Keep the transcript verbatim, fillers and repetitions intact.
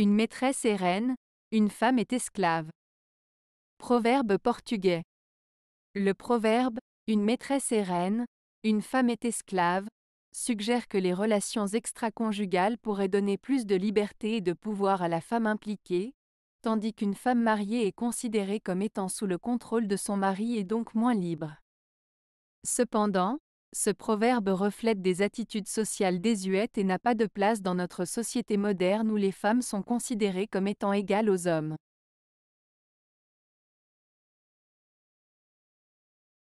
Une maîtresse est reine, une femme est esclave. Proverbe portugais. Le proverbe « Une maîtresse est reine, une femme est esclave » suggère que les relations extraconjugales pourraient donner plus de liberté et de pouvoir à la femme impliquée, tandis qu'une femme mariée est considérée comme étant sous le contrôle de son mari et donc moins libre. Cependant, ce proverbe reflète des attitudes sociales désuètes et n'a pas de place dans notre société moderne où les femmes sont considérées comme étant égales aux hommes.